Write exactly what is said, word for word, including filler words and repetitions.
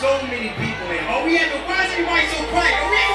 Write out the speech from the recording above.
so many people in. Oh, we had to, why is everybody so quiet? Oh, we had